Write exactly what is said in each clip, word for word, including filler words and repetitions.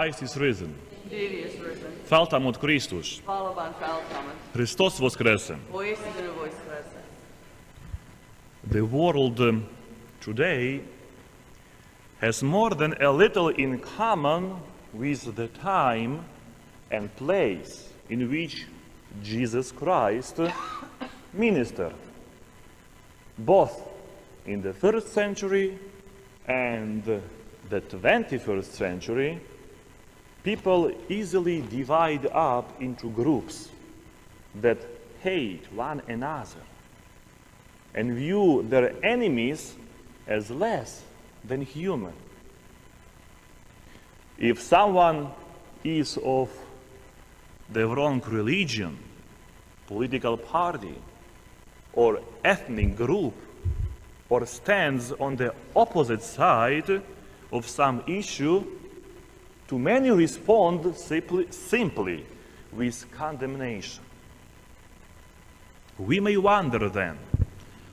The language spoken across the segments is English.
Christ is risen. Indeed he is risen. Faltamot Christus. Faltamot. Christos Voskresen. The world um, today has more than a little in common with the time and place in which Jesus Christ ministered, both in the first century and the twenty-first century. People easily divide up into groups that hate one another and view their enemies as less than human. If someone is of the wrong religion, political party, or ethnic group, or stands on the opposite side of some issue, too many respond simply, simply with condemnation. We may wonder then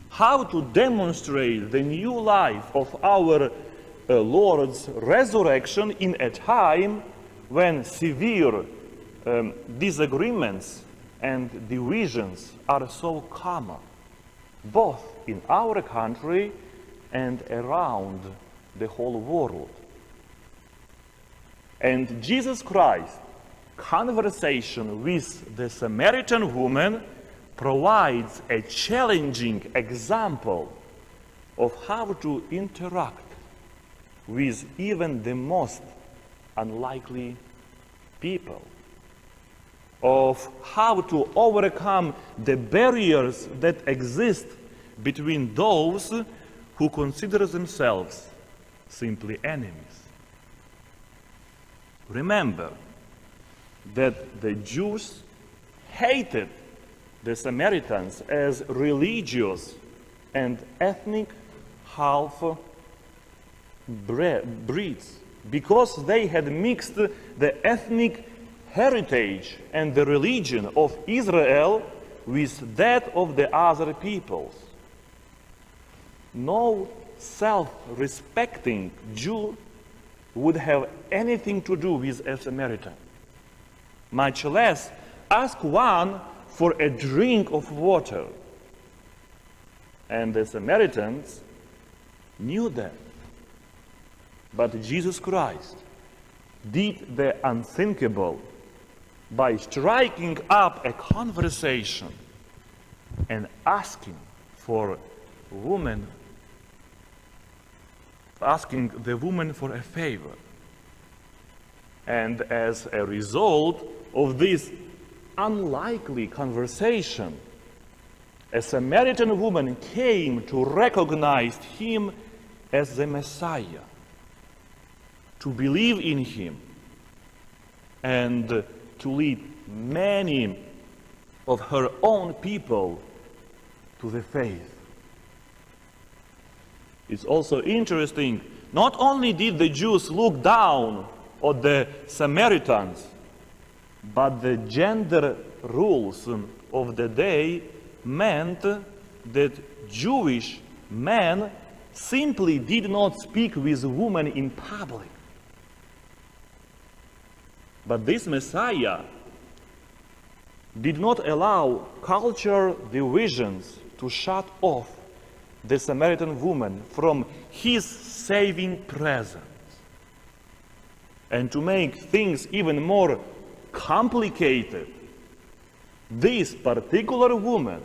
how to demonstrate the new life of our uh, Lord's resurrection in a time when severe um, disagreements and divisions are so common, both in our country and around the whole world. And Jesus Christ's conversation with the Samaritan woman provides a challenging example of how to interact with even the most unlikely people, of how to overcome the barriers that exist between those who consider themselves simply enemies. Remember that the Jews hated the Samaritans as religious and ethnic half-breeds because they had mixed the ethnic heritage and the religion of Israel with that of the other peoples. No self-respecting Jew would have anything to do with a Samaritan, much less ask one for a drink of water. And the Samaritans knew that. But Jesus Christ did the unthinkable by striking up a conversation and asking for woman, asking the woman for a favor. And as a result of this unlikely conversation, a Samaritan woman came to recognize him as the Messiah, to believe in him, and to lead many of her own people to the faith. It's also interesting, not only did the Jews look down on the Samaritans, but the gender rules of the day meant that Jewish men simply did not speak with women in public. But this Messiah did not allow cultural divisions to shut off the Samaritan woman from his saving presence. And to make things even more complicated, this particular woman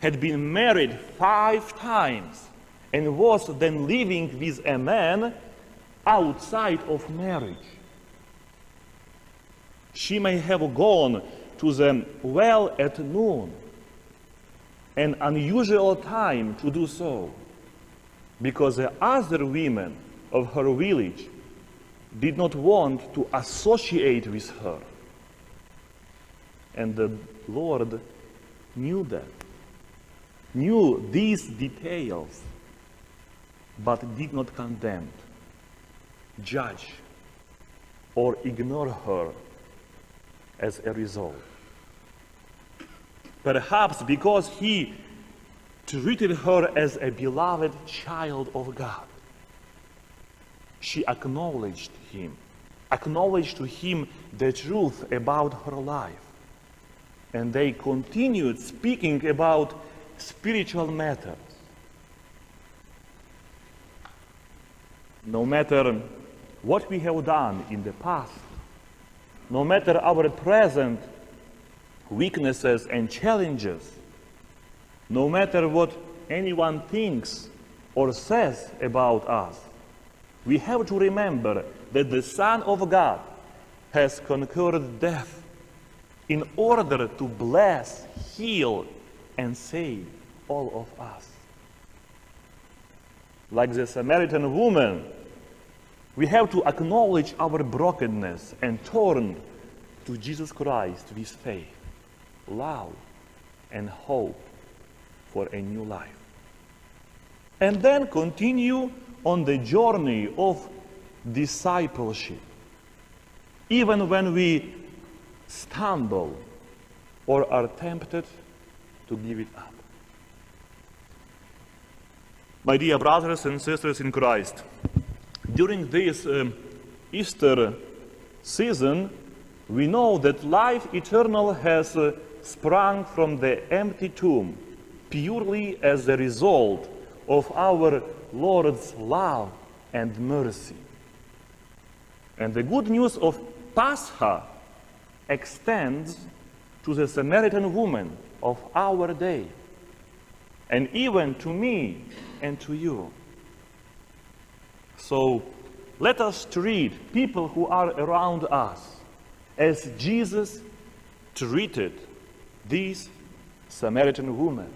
had been married five times and was then living with a man outside of marriage. She may have gone to the well at noon, an unusual time to do so, because the other women of her village did not want to associate with her. And the Lord knew that, knew these details, but did not condemn, judge, or ignore her as a result. Perhaps because he treated her as a beloved child of God, she acknowledged him, acknowledged to him the truth about her life. And they continued speaking about spiritual matters. No matter what we have done in the past, no matter our present weaknesses and challenges, no matter what anyone thinks or says about us, we have to remember that the Son of God has conquered death in order to bless, heal, and save all of us. Like the Samaritan woman, we have to acknowledge our brokenness and turn to Jesus Christ with faith, love, and hope for a new life. And then continue on the journey of discipleship. Even when we stumble or are tempted to give it up. My dear brothers and sisters in Christ, during this um, Easter season, we know that life eternal has uh, sprung from the empty tomb purely as a result of our Lord's love and mercy. And the good news of Pascha extends to the Samaritan woman of our day, and even to me and to you. So let us treat people who are around us as Jesus treated this Samaritan woman,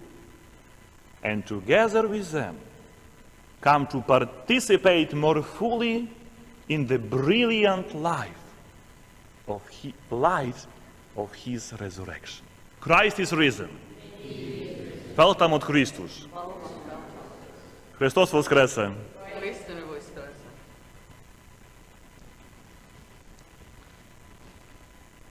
and together with them come to participate more fully in the brilliant life of his, light of his resurrection. Christ is risen. Faltamot Christus. Christos Voskrese.